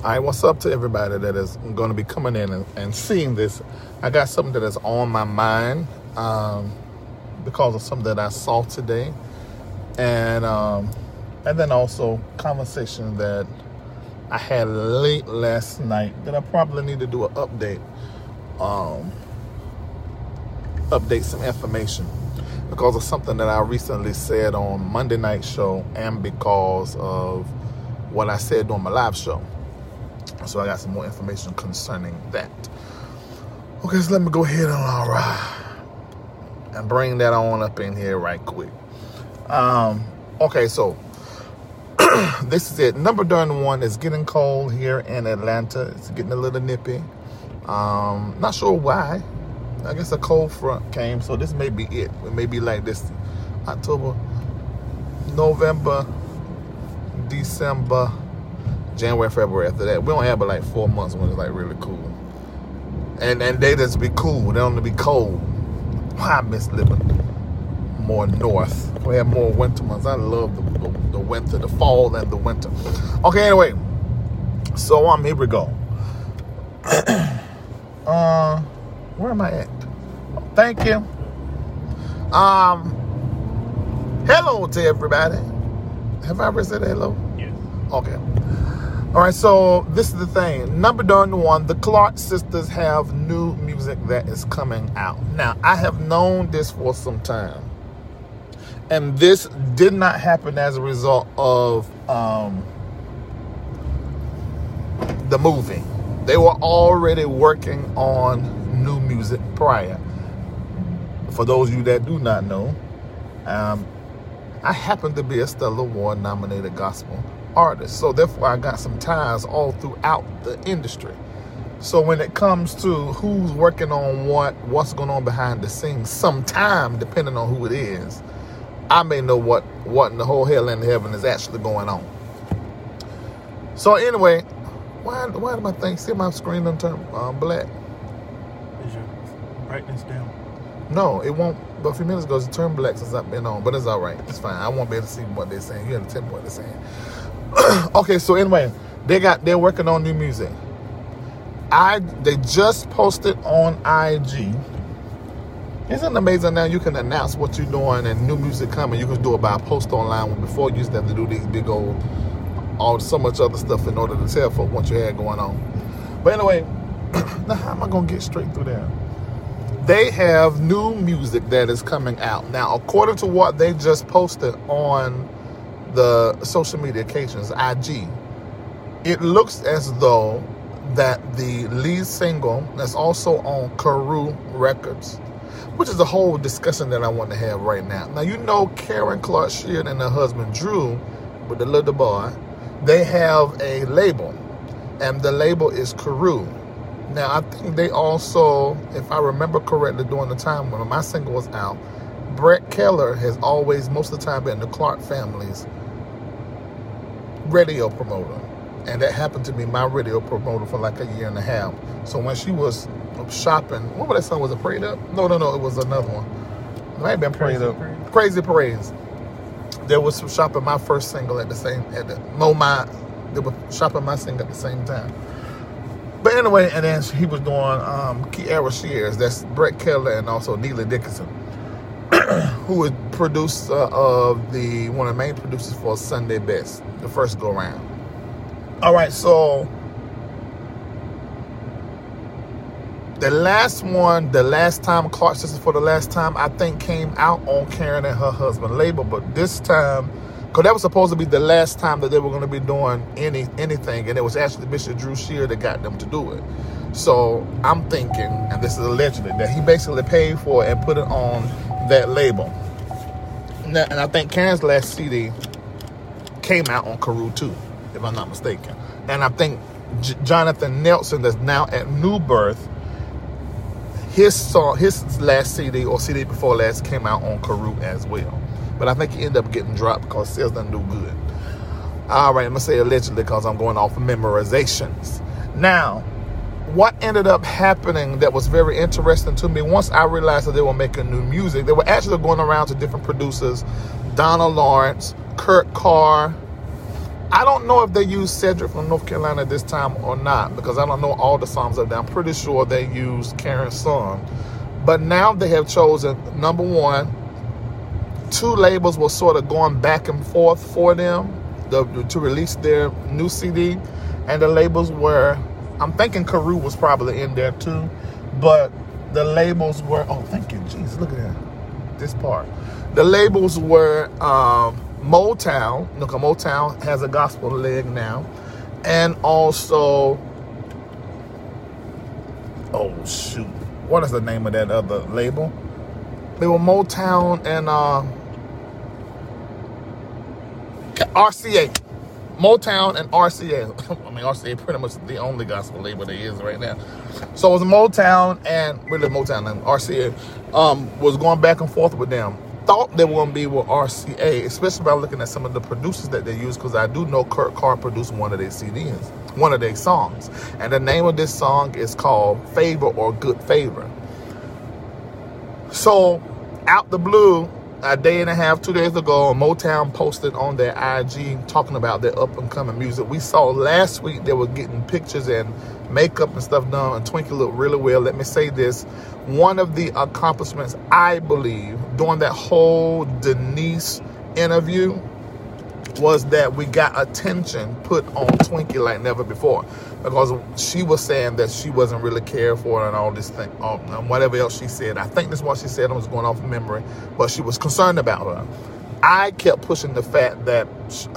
Alright, what's up to everybody that is going to be coming in and seeing this? I got something that is on my mind because of something that I saw today, and then also conversation that I had late last night that I probably need to do an update, update some information because of something that I recently said on Monday night show and because of what I said on my live show. So I got some more information concerning that. Okay, so let me go ahead and bring that on up in here right quick. Okay, so this is it. Number darn one is getting cold here in Atlanta. It's getting a little nippy. Not sure why. I guess a cold front came, so this may be it. It may be like this October, November, December, January, February. After that, we don't have but like 4 months when it's like really cool, and they just be cool. They don't be cold. I miss living more north. We have more winter months. I love the winter, the fall, and the winter. Okay, anyway, so here we go. Where am I at? Thank you. Hello to everybody. Have I ever said hello? Yes. Okay. All right, so this is the thing. Number darn one, the Clark Sisters have new music that is coming out. Now, I have known this for some time. And this did not happen as a result of the movie. They were already working on new music prior. For those of you that do not know, I happen to be a Stellar Award-nominated gospel artist, so therefore I got some ties all throughout the industry. So when it comes to who's working on what's going on behind the scenes, sometime, depending on who it is, I may know what in the whole hell in heaven is actually going on. So anyway, why do my thing see my screen done turn black? Is your brightness down? No, it won't. But a few minutes ago, it turned black since I've been on. But it's all right. It's fine. I won't be able to see what they're saying. You have to tell me what they're saying. Okay, so anyway, they're working on new music. They just posted on IG. Isn't it amazing now you can announce what you're doing and new music coming? You can do it by a post online. Before, you used to have to do these big old, so much other stuff in order to tell folk what you had going on. But anyway, now how am I going to get straight through there? They have new music that is coming out. Now, according to what they just posted on the social media occasions, IG, it looks as though that the lead single that's also on Carew Records, which is a whole discussion that I want to have right now. Now, you know Karen Clark Sheard and her husband Drew, with the little boy, they have a label, and the label is Carew. Now, I think they also, if I remember correctly, during the time when my single was out, Brett Keller has always, most of the time, been the Clark family's radio promoter. And that happened to be my radio promoter for like a year and a half. So when she was shopping, what was that song? Was it Prayed Up? No, it was another one. It might have been Prayed Up. Crazy Parades. There was some shopping my first single at the same, they were shopping my single at the same time. But anyway, and then he was doing Kiara Shears, that's Brett Keller, and also Neely Dickinson, who is producer of one of the main producers for Sunday Best, the first go round. All right, so the last time, Clark Sisters for the last time, I think came out on Karen and her husband label, but this time, because that was supposed to be the last time that they were going to be doing anything, and it was actually Bishop Drew Sheard that got them to do it. So I'm thinking, and this is allegedly, that he basically paid for it and put it on that label. Now, and I think Karen's last CD came out on Carew too, if I'm not mistaken. And I think Jonathan Nelson, that's now at New Birth, his last CD or CD before last came out on Carew as well. But I think he ended up getting dropped because sales doesn't do good. All right, I'm going to say allegedly because I'm going off of memorizations. Now, what ended up happening that was very interesting to me, once I realized that they were making new music, they were actually going around to different producers, Donald Lawrence, Kurt Carr, I don't know if they used Cedric from North Carolina this time or not, because I don't know all the songs up there. I'm pretty sure they used Karen's song. But now they have chosen, number one, two labels were sort of going back and forth for them to release their new CD. And the labels were, I'm thinking Carew was probably in there too, but the labels were, oh, thank you, Jesus, look at that, this part. The labels were Motown. Look, Motown has a gospel leg now. And also, oh, shoot, what is the name of that other label? They were Motown and RCA. Motown and RCA. I mean, RCA pretty much the only gospel label there is right now. So it was Motown and, really Motown and RCA was going back and forth with them. Thought they wouldn't be with RCA, especially by looking at some of the producers that they use, because I do know Kurt Carr produced one of their CDs, one of their songs. And the name of this song is called Favor or Good Favor. So out the blue, a day and a half, 2 days ago, Motown posted on their IG talking about their up-and-coming music. We saw last week they were getting pictures and makeup and stuff done, and Twinkie looked really well. Let me say this. One of the accomplishments, I believe, during that whole Denise interview was that we got attention put on Twinkie like never before, because she was saying that she wasn't really cared for and all this thing, and whatever else she said. I think that's what she said. I was going off of memory, but she was concerned about her. I kept pushing the fact that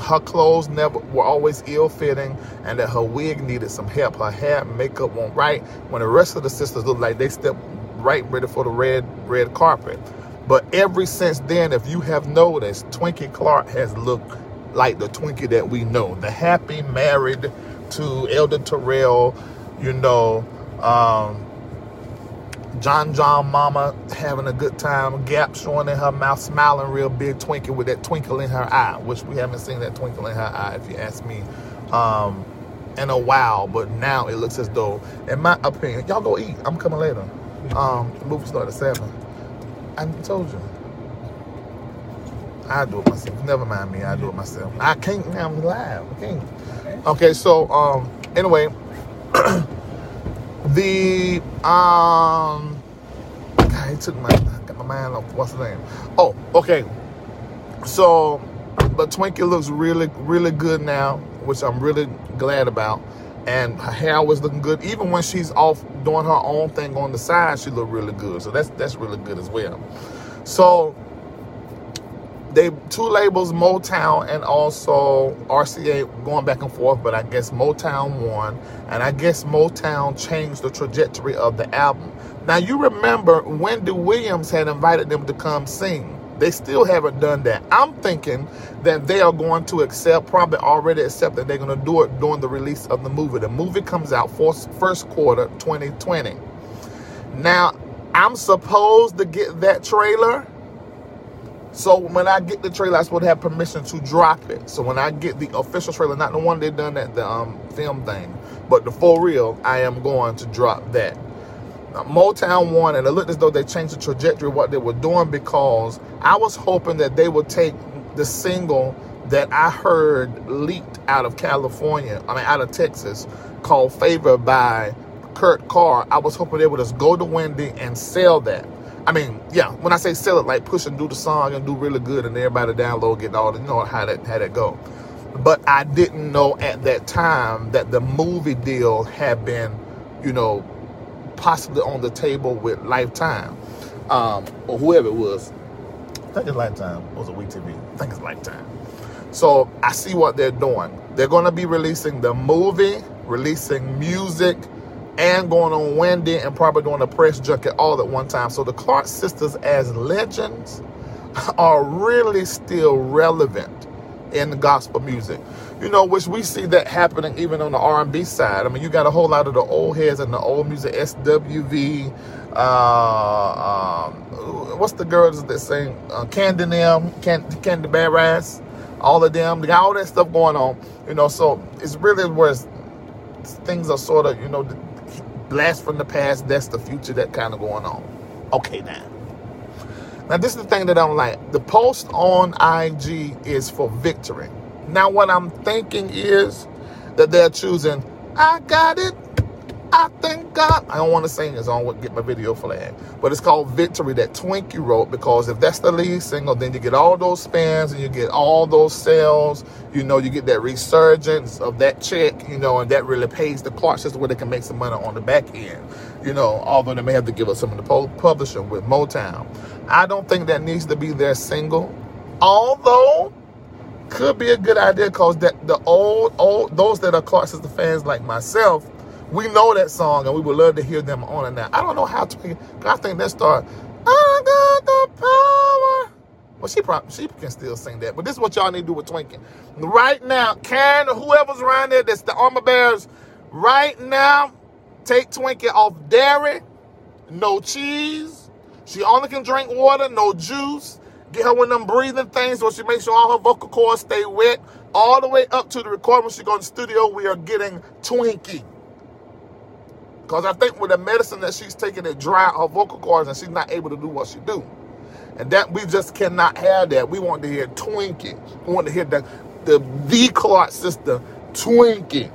her clothes were always ill-fitting, and that her wig needed some help. Her hair and makeup weren't right, when the rest of the sisters looked like they stepped right ready for the red carpet. But ever since then, if you have noticed, Twinkie Clark has looked like the Twinkie that we know, the happy, married to Elder Terrell, you know, John mama having a good time, gap showing in her mouth, smiling real big, Twinkie with that twinkle in her eye, which we haven't seen that twinkle in her eye, if you ask me, in a while. But now it looks as though, in my opinion, y'all go eat, I'm coming later. The movie started at 7. I told you. I do it myself. Never mind me. I do it myself. I can't now. I'm live. I can't. Okay, so anyway, the God, it took my mind off. What's the name? Oh, okay. So, but Twinkie looks really, really good now, which I'm really glad about. And her hair was looking good. Even when she's off doing her own thing on the side, she looked really good. So that's really good as well. So. They two labels, Motown and also RCA, going back and forth, but I guess Motown won, and I guess Motown changed the trajectory of the album. Now, you remember Wendy Williams had invited them to come sing. They still haven't done that. I'm thinking that they are going to accept, probably already accept, that they're going to do it during the release of the movie. The movie comes out first quarter 2020. Now, I'm supposed to get that trailer. So when I get the trailer, I'm supposed to have permission to drop it. So when I get the official trailer, not the one they done at the film thing, but the for real, I am going to drop that. Now, Motown won, and it looked as though they changed the trajectory of what they were doing, because I was hoping that they would take the single that I heard leaked out of Texas, called Favor by Kurt Carr. I was hoping they would just go to Wendy and sell that. I mean, yeah, when I say sell it, like push and do the song and do really good and everybody download, get all the, you know, how that go. But I didn't know at that time that the movie deal had been, you know, possibly on the table with Lifetime, or whoever it was. I think it's Lifetime. Or was it Wee TV? I think it's Lifetime. So I see what they're doing. They're going to be releasing the movie, releasing music, and going on Wendy, and probably doing a press junket all at one time. So the Clark sisters as legends are really still relevant in the gospel music. You know, which we see that happening even on the R&B side. I mean, you got a whole lot of the old heads and the old music, SWV, what's the girls that sing? Candy Barass, all of them. They got all that stuff going on, you know, so it's really where things are sort of, you know, blast from the past, that's the future, that kind of going on. Okay, now this is the thing that I don't like. The post on IG is for victory. Now what I'm thinking is that they're choosing, I got it, I thank God. I don't want to sing this, I don't want to get my video flagged. But it's called Victory that Twinkie wrote, because if that's the lead single, then you get all those spins and you get all those sales. You know, you get that resurgence of that check, you know, and that really pays the Clark Sisters where they can make some money on the back end. You know, although they may have to give up some of the publishing with Motown. I don't think that needs to be their single. Although, could be a good idea, because that the old, those that are Clark Sisters fans like myself, we know that song, and we would love to hear them on and now. I don't know how to. I think that start, I got the power. Well, she can still sing that. But this is what y'all need to do with Twinkie. Right now, Karen or whoever's around there that's the armor bearers, right now, take Twinkie off dairy, no cheese. She only can drink water, no juice. Get her with them breathing things so she makes sure all her vocal cords stay wet. All the way up to the recording when she goes to the studio, we are getting Twinkie. Because I think with the medicine that she's taking, it dry her vocal cords and she's not able to do what she do. And that we just cannot have that. We want to hear Twinkie. We want to hear the Clark sister, Twinkie.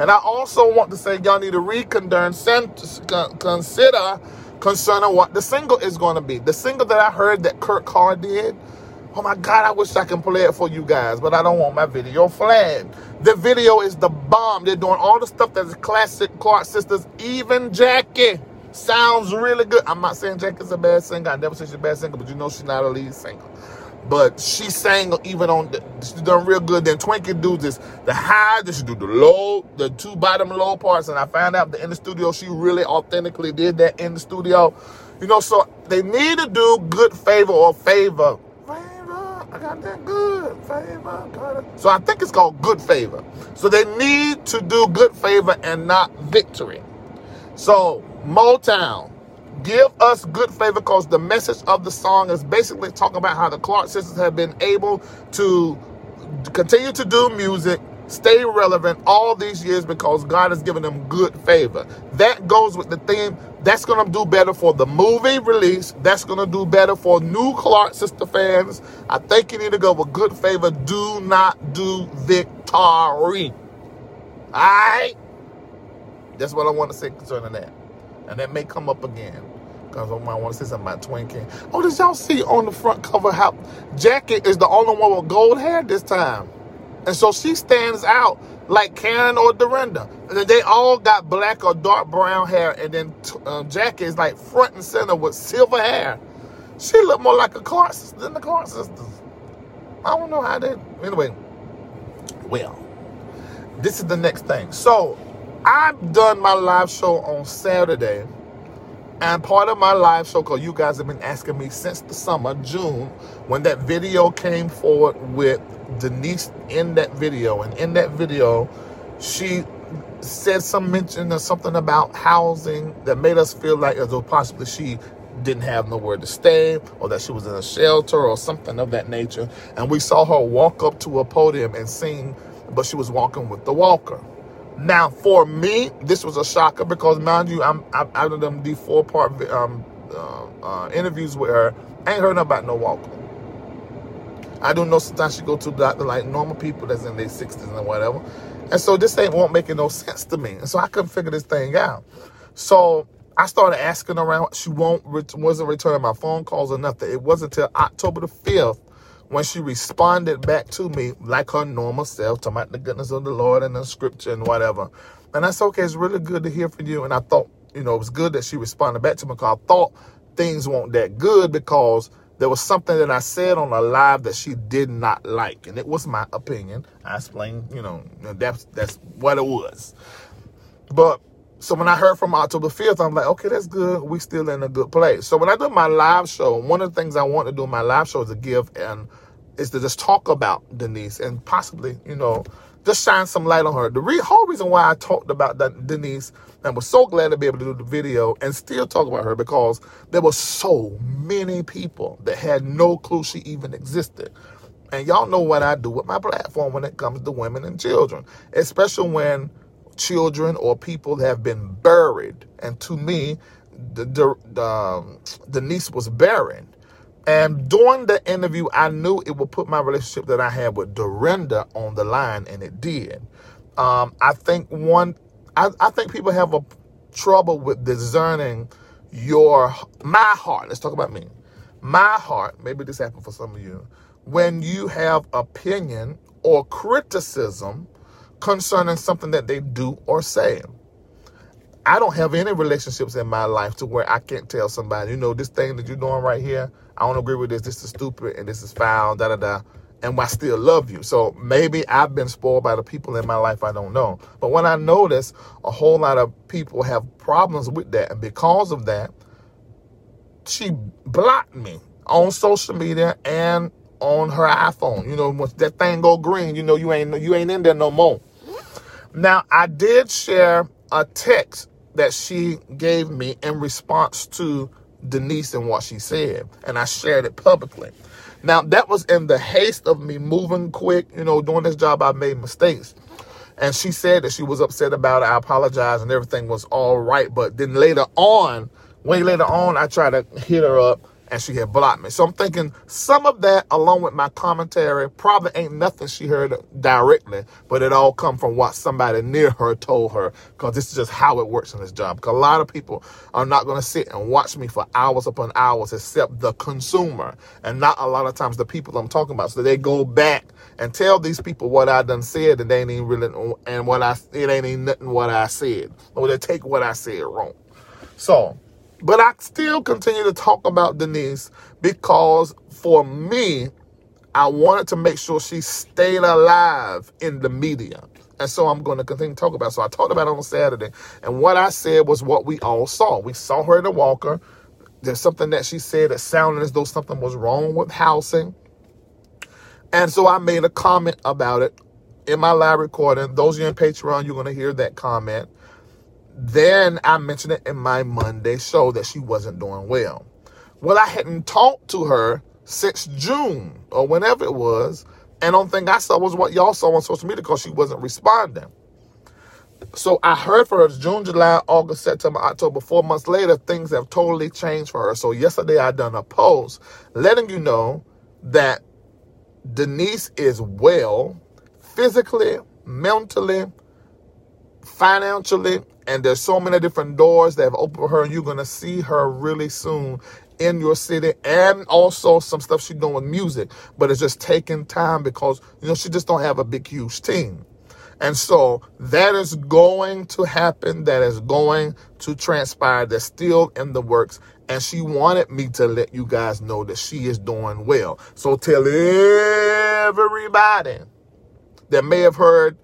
And I also want to say y'all need to reconsider concerning what the single is going to be. The single that I heard that Kurt Carr did, oh my God, I wish I can play it for you guys, but I don't want my video flagged. The video is the bomb. They're doing all the stuff that's classic Clark Sisters. Even Jackie sounds really good. I'm not saying Jackie's a bad singer. I never said she's a bad singer, but you know she's not a lead singer. But she sang even on, she done real good. Then Twinkie do this, the high, then she do the low, the two bottom low parts. And I found out that in the studio, she really authentically did that in the studio. You know, so they need to do good favor or favor. I got that good favor. So I think it's called good favor. So they need to do good favor and not victory. So Motown, give us good favor, because the message of the song is basically talking about how the Clark sisters have been able to continue to do music, stay relevant all these years because God has given them good favor. That goes with the theme. That's going to do better for the movie release. That's going to do better for new Clark Sister fans. I think you need to go with good favor. Do not do victory. All right? That's what I want to say concerning that. And that may come up again, because I might want to say something about Twinkie. Oh, did y'all see on the front cover how Jackie is the only one with gold hair this time? And so she stands out like Karen or Dorinda. And they all got black or dark brown hair. And then Jackie is like front and center with silver hair. She looked more like a Clark sister than the Clark sisters. I don't know how they... Anyway, well, this is the next thing. So I've done my live show on Saturday. And part of my live show, because you guys have been asking me since the summer, June, when that video came forward with Denise in that video, and in that video she said some mention of something about housing that made us feel like as though possibly she didn't have nowhere to stay, or that she was in a shelter or something of that nature. And we saw her walk up to a podium and sing, but she was walking with the walker. Now for me, this was a shocker, because mind you, I'm out of them four-part interviews with her. I ain't heard nothing about no walker. I do know sometimes she go to the doctor like normal people that's in their 60s and whatever. And so this ain't won't make no sense to me. And so I couldn't figure this thing out. So I started asking around. She wasn't returning my phone calls or nothing. It wasn't until October the 5th when she responded back to me like her normal self, talking about the goodness of the Lord and the scripture and whatever. And I said, okay, it's really good to hear from you. And I thought, you know, it was good that she responded back to me, because I thought things weren't that good, because there was something that I said on a live that she did not like. And it was my opinion. I explained, you know, that's what it was. But so when I heard from October 5th, I'm like, okay, that's good. We still in a good place. So when I do my live show, one of the things I want to do in my live show is to give and is to just talk about Denise and possibly, you know, just shine some light on her. The whole reason why I talked about Denise and was so glad to be able to do the video and still talk about her, because there were so many people that had no clue she even existed. And y'all know what I do with my platform when it comes to women and children, especially when children or people have been buried. And to me, Denise was buried. And during the interview, I knew it would put my relationship that I had with Dorinda on the line, and it did. I think people have a trouble with discerning my heart. Let's talk about me. My heart, maybe this happened for some of you, when you have opinion or criticism concerning something that they do or say. I don't have any relationships in my life to where I can't tell somebody, you know, this thing that you're doing right here, I don't agree with this. This is stupid and this is foul, da-da-da, and I still love you. So maybe I've been spoiled by the people in my life, I don't know. But when I notice a whole lot of people have problems with that, and because of that, she blocked me on social media and on her iPhone. You know, once that thing go green, you know, you ain't in there no more. Now, I did share a text that she gave me in response to Denise and what she said, and I shared it publicly. Now, that was in the haste of me moving quick. You know, doing this job, I made mistakes. And she said that she was upset about it. I apologized, and everything was all right. But then way later on, I tried to hit her up, and she had blocked me. So I'm thinking some of that, along with my commentary, probably ain't nothing she heard directly, but it all come from what somebody near her told her, because this is just how it works in this job. Because a lot of people are not going to sit and watch me for hours upon hours, except the consumer, and not a lot of times the people I'm talking about. So they go back and tell these people what I done said, and they ain't even really, and it ain't even nothing what I said, or they take what I said wrong. So. But I still continue to talk about Denise because, for me, I wanted to make sure she stayed alive in the media. And so I'm going to continue to talk about it. So I talked about it on Saturday. And what I said was what we all saw. We saw her in the walker. There's something that she said that sounded as though something was wrong with housing. And so I made a comment about it in my live recording. Those of you on Patreon, you're going to hear that comment. Then I mentioned it in my Monday show that she wasn't doing well. Well, I hadn't talked to her since June or whenever it was. And the only thing I saw was what y'all saw on social media because she wasn't responding. So I heard from her June, July, August, September, October. 4 months later, things have totally changed for her. So yesterday I done a post letting you know that Denise is well physically, mentally, financially, and there's so many different doors that have opened for her, and you're going to see her really soon in your city, and also some stuff she's doing with music, but it's just taking time because, you know, she just don't have a big, huge team. And so that is going to happen. That is going to transpire. That's still in the works. And she wanted me to let you guys know that she is doing well. So tell everybody that may have heard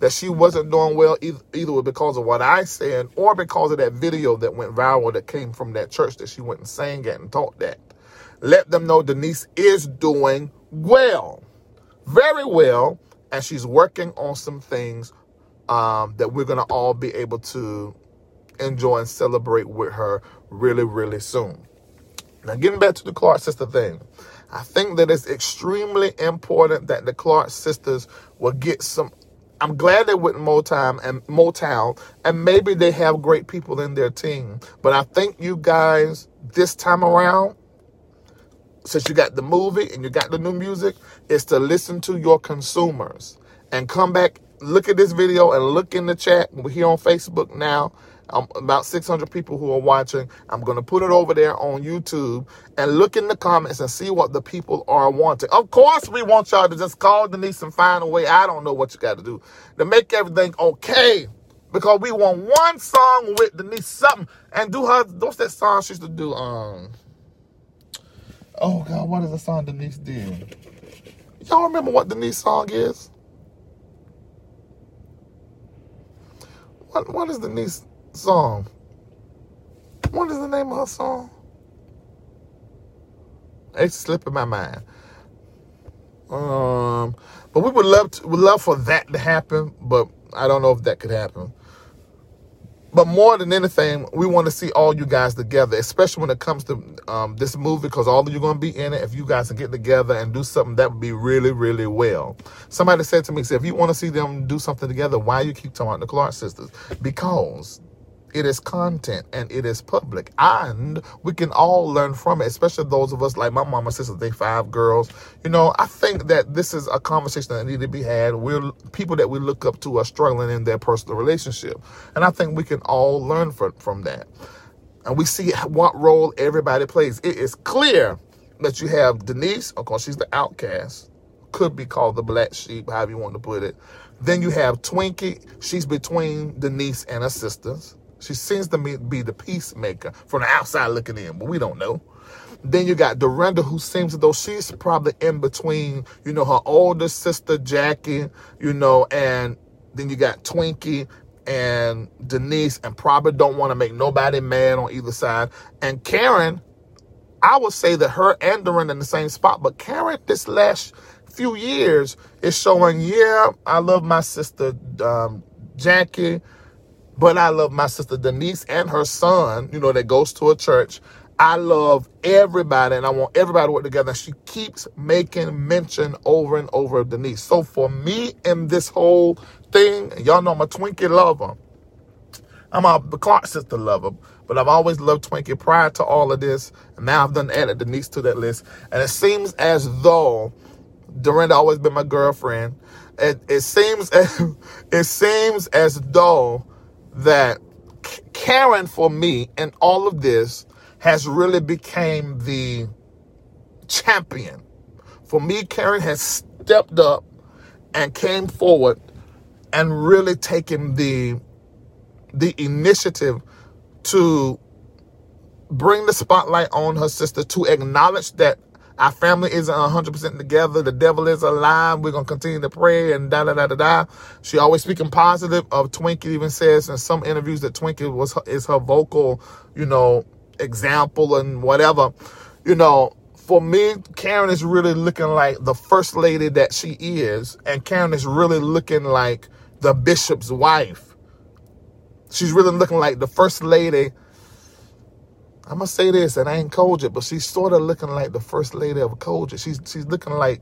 that she wasn't doing well, either because of what I said or because of that video that went viral that came from that church that she went and sang at and taught that. Let them know Denise is doing well, very well, and she's working on some things that we're going to all be able to enjoy and celebrate with her really, really soon. Now, getting back to the Clark sister thing, I think that it's extremely important that the Clark sisters will get some. I'm glad they're with Motown, and maybe they have great people in their team. But I think you guys, this time around, since you got the movie and you got the new music, is to listen to your consumers and come back, look at this video and look in the chat. We're here on Facebook now. About 600 people who are watching. I'm going to put it over there on YouTube and look in the comments and see what the people are wanting. Of course, we want y'all to just call Denise and find a way. I don't know what you got to do to make everything okay, because we want one song with Denise something and do her. What's that song she used to do? Oh God, what is the song Denise did? Y'all remember what Denise's song is? What is Denise's song? What is the name of her song? It's slipping my mind. But we would love for that to happen, but I don't know if that could happen. But more than anything, we want to see all you guys together, especially when it comes to this movie, because all of you are going to be in it. If you guys can get together and do something, that would be really, really well. Somebody said to me, if you want to see them do something together, why you keep talking about the Clark sisters? Because It is content and it is public, and we can all learn from it, especially those of us like my mama, sister, they five girls. You know, I think that this is a conversation that needs to be had. We're people that we look up to are struggling in their personal relationship. And I think we can all learn from that. And we see what role everybody plays. It is clear that you have Denise, of course, she's the outcast, could be called the black sheep, however you want to put it. Then you have Twinkie. She's between Denise and her sisters. She seems to be the peacemaker from the outside looking in, but we don't know. Then you got Dorinda, who seems as though she's probably in between, you know, her older sister, Jackie, you know, and then you got Twinkie and Denise, and probably don't want to make nobody mad on either side. And Karen, I would say that her and Dorinda in the same spot, but Karen this last few years is showing, yeah, I love my sister Jackie, but I love my sister Denise and her son, you know, that goes to a church. I love everybody and I want everybody to work together. And she keeps making mention over and over of Denise. So for me in this whole thing, y'all know I'm a Twinkie lover. I'm a Clark sister lover, but I've always loved Twinkie prior to all of this. And now I've done added Denise to that list. And it seems as though Dorinda always been my girlfriend. It seems as though that Karen for me in all of this has really became the champion. For me, Karen has stepped up and came forward and really taken the initiative to bring the spotlight on her sister, to acknowledge that our family isn't 100% together. The devil is alive. We're going to continue to pray and da-da-da-da-da. She always speaking positive of Twinkie, even says in some interviews that Twinkie is her vocal, you know, example and whatever. You know, for me, Karen is really looking like the first lady that she is. And Karen is really looking like the bishop's wife. She's really looking like the first lady. I'm going to say this, and I ain't Koja, but she's sort of looking like the first lady of Koja. She's looking like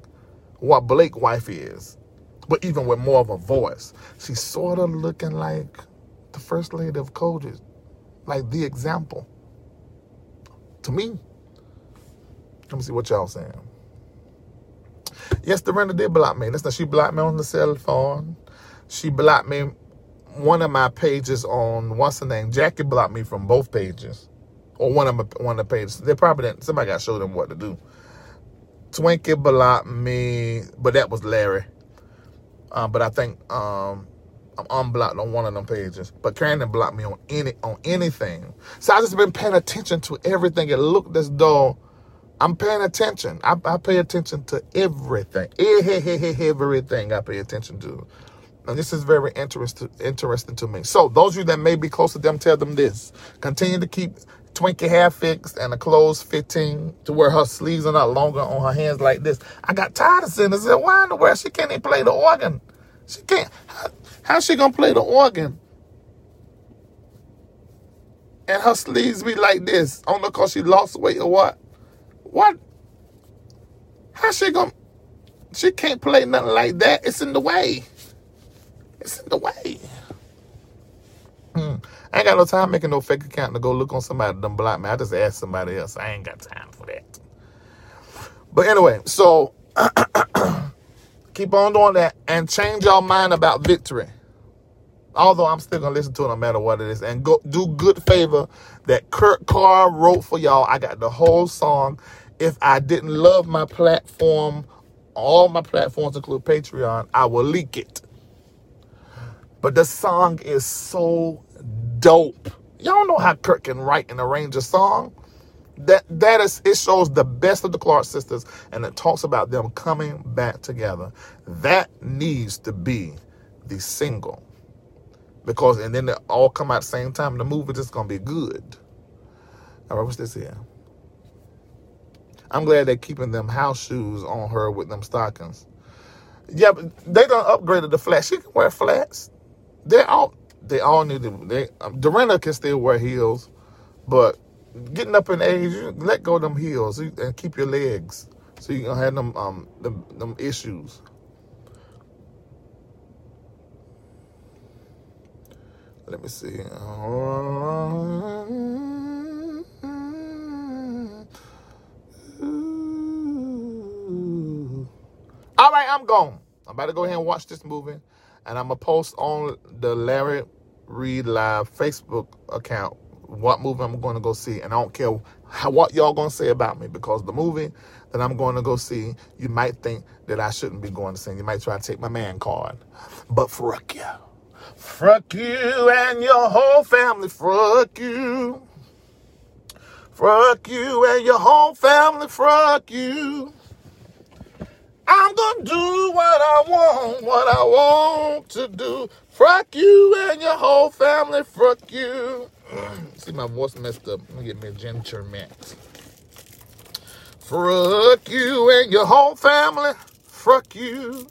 what Blake's wife is, but even with more of a voice. She's sort of looking like the first lady of Koja, like the example to me. Let me see what y'all saying. Yes, Dorinda did block me. Listen, she blocked me on the cell phone. She blocked me one of my pages on, what's her name? Jackie blocked me from both pages. Or one of the pages. They probably didn't. Somebody got to show them what to do. Twinkie blocked me, but that was Larry. But I think I'm unblocked on one of them pages. But Karen didn't block me on anything. So I just been paying attention to everything. It looked as though I'm paying attention. I pay attention to everything. Everything I pay attention to. And this is very interesting to me. So those of you that may be close to them, tell them this. Continue to keep Twinkie hair fixed and the clothes fitting to where her sleeves are not longer on her hands like this. I got tired of seeing this. I said, why in the world she can't even play the organ? She can't. How's she going to play the organ? And her sleeves be like this. I don't know because she lost weight or what. What? How's she going to? She can't play nothing like that. It's in the way. It's in the way. I ain't got no time making no fake account to go look on somebody that done block me. I just ask somebody else. I ain't got time for that. But anyway, so keep on doing that and change your mind about victory. Although I'm still going to listen to it no matter what it is. And go do good favor that Kurt Carr wrote for y'all. I got the whole song. If I didn't love my platform, all my platforms include Patreon, I will leak it. But the song is so dope. Y'all know how Kurt can write and arrange a song. It shows the best of the Clark sisters, and it talks about them coming back together. That needs to be the single, because and then they all come out at the same time. The movie just gonna be good. All right, what's this here? I'm glad they're keeping them house shoes on her with them stockings. Yeah, but they done upgraded the flats. She can wear flats. They all need to. Dorinda can still wear heels, but getting up in age, you let go of them heels and keep your legs, so you don't have them issues. Let me Let me see. All right, I'm gone. I'm about to go ahead and watch this movie, and I'm going to post on the Larry Reid Live Facebook account what movie I'm going to go see, and I don't care what y'all going to say about me, because the movie that I'm going to go see, you might think that I shouldn't be going to see. You might try to take my man card, but fuck you. Fuck you and your whole family. Fuck you. Fuck you and your whole family. Fuck you. I'm gonna do what I want to do. Fuck you and your whole family. Fuck you. See, my voice messed up. I'm gonna get me a ginger mint. Fuck you and your whole family. Fuck you.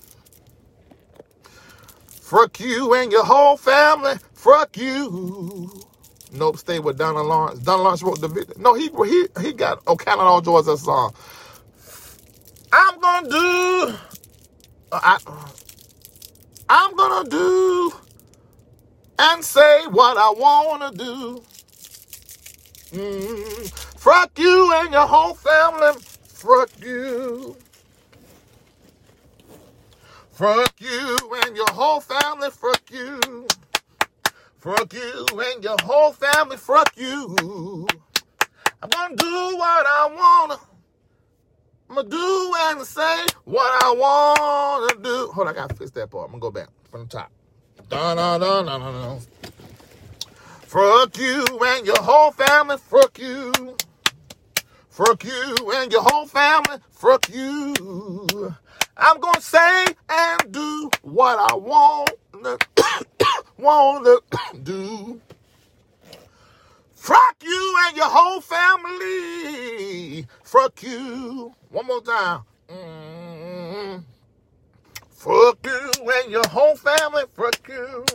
Fuck you and your whole family. Fuck you. Nope, stay with Donna Lawrence. Donna Lawrence wrote the video. No, he got Oh Count It All Joy that song. I'm gonna do. I'm gonna do and say what I wanna do. Fuck you and your whole family. Fuck you. Fuck you and your whole family, fuck you. Fuck you and your whole family, fuck you. I'm gonna do what I wanna. I'm gonna do and say what I wanna do. Hold on, I gotta fix that part. I'm gonna go back from the top. Dun, dun, dun, dun, dun, dun. Fuck you and your whole family, fuck you. Fuck you and your whole family, fuck you. I'm going to say and do what I wanna do. Fuck you and your whole family. Fuck you. One more time. Fuck you and your whole family. Fuck you.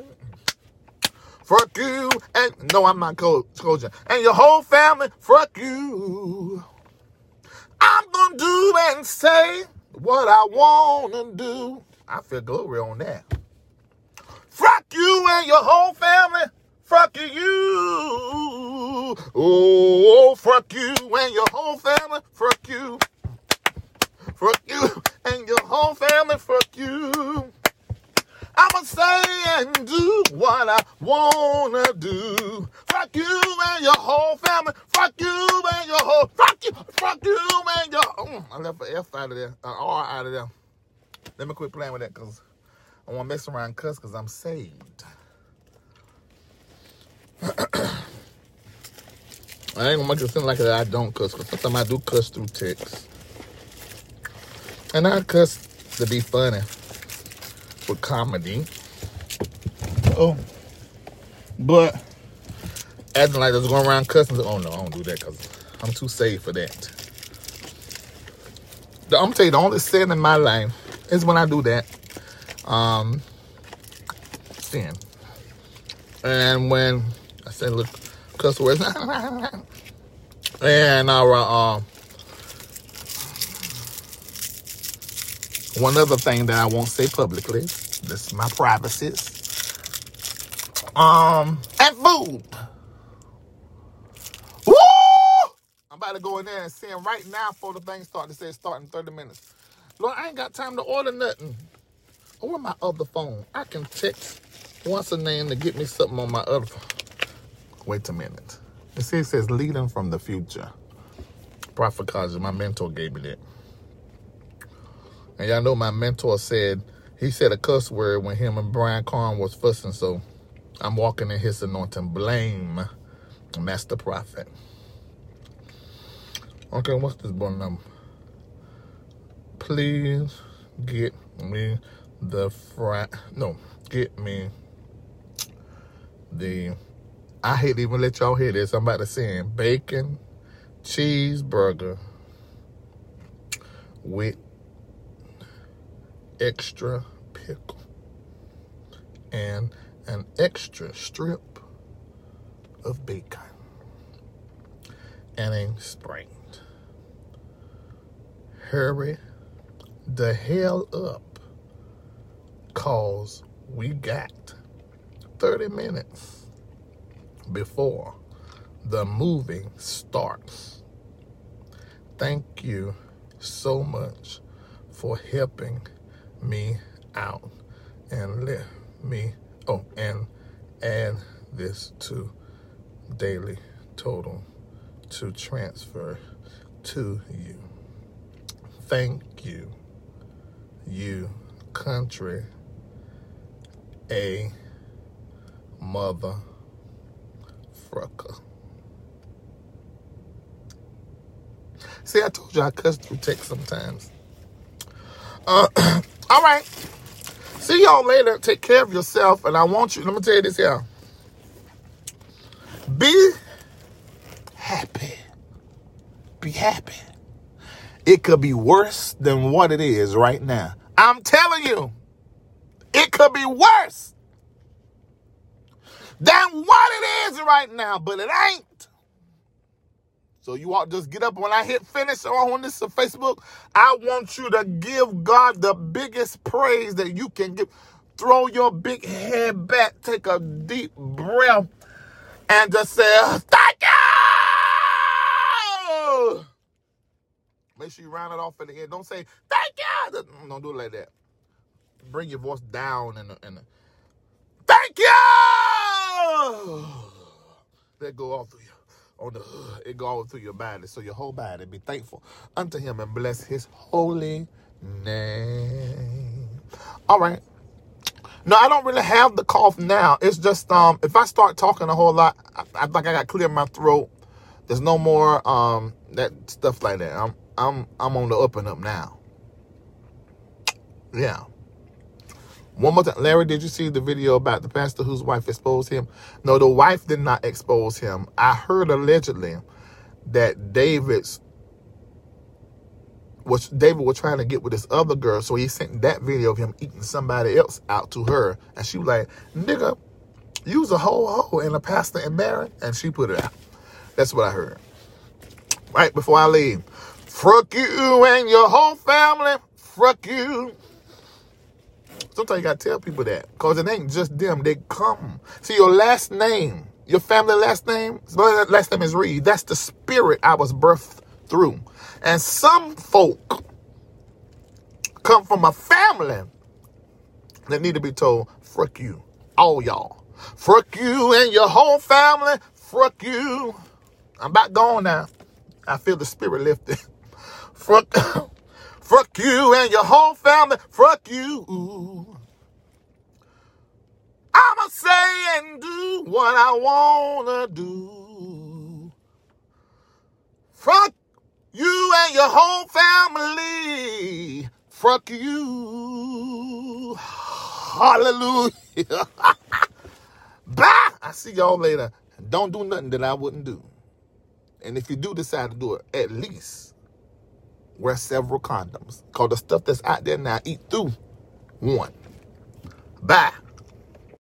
Fuck you and... No, I'm not coaching. And your whole family. Fuck you. I'm going to do and say... what I wanna do. I feel glory on that. Fuck you and your whole family. Fuck you. Oh, fuck you and your whole family. Fuck you. Fuck you and your whole family. Fuck you. I'ma say and do what I wanna do. Fuck you and your whole family. Fuck you and your whole... Fuck you and your... I left an F out of there. An R out of there. Let me quit playing with that because I want to mess around and cuss because I'm saved. I ain't gonna make it seem like that I don't cuss, because sometimes I do cuss through text. And I cuss to be funny with comedy. Oh. But acting like there's going around cussing. Oh no, I don't do that because I'm too safe for that. I'm going to tell you, the only sin in my life is when I do that. Sin. And when I say little cuss words. And our, one other thing that I won't say publicly. This is my privacies. And food. I'm about to go in there and sin right now before the thing starts. It says start in 30 minutes. Lord, I ain't got time to order nothing. Oh, where my other phone? I can text once a name to get me something on my other phone. Wait a minute. You see, it says leading from the future. Prophet Kazi, my mentor, gave me that. And y'all know my mentor said, he said a cuss word when him and Brian Carn was fussing. So I'm walking in his anointing. Blame Master Prophet. Okay, what's this button number? Please get me the I hate to even let y'all hear this. I'm about to send bacon cheeseburger with extra pickle and an extra strip of bacon and a spring. Hurry the hell up, cause we got 30 minutes before the moving starts. Thank you so much for helping me out and let me, and add this to daily total to transfer to you. Thank you, you country, a mother frucker. See, I told you I cuss through text sometimes. All right. See y'all later. Take care of yourself. And I want you, let me tell you this here. Be happy. Be happy. It could be worse than what it is right now. I'm telling you, it could be worse than what it is right now, but it ain't. So you all just get up. When I hit finish on this Facebook, I want you to give God the biggest praise that you can give. Throw your big head back, take a deep breath, and just say, thank you. Make sure you round it off at the end. Don't say, thank you. Don't do it like that. Bring your voice down and thank you. Let go all through you. It go all through your body. So your whole body be thankful unto him and bless his holy name. All right. No, I don't really have the cough now. It's just if I start talking a whole lot, I like I got to clear my throat. There's no more that stuff like that. I'm on the up and up now. Yeah. One more time. Larry, did you see the video about the pastor whose wife exposed him? No, the wife did not expose him. I heard allegedly that David was trying to get with this other girl, so he sent that video of him eating somebody else out to her. And she was like, nigga, you was a hoe and a pastor and married. And she put it out. That's what I heard. Right before I leave. Fuck you and your whole family. Fuck you. Sometimes you got to tell people that, because it ain't just them. They come. See, your last name, your family last name is Reed. That's the spirit I was birthed through. And some folk come from a family that need to be told, fuck you, all y'all. Fuck you and your whole family. Fuck you. I'm about gone now. I feel the spirit lifted. Fuck you. Fuck you and your whole family. Fuck you. I'ma say and do what I wanna do. Fuck you and your whole family. Fuck you. Hallelujah. Bye. I see y'all later. Don't do nothing that I wouldn't do. And if you do decide to do it, at least wear several condoms. Because the stuff that's out there now, eat through one. Bye.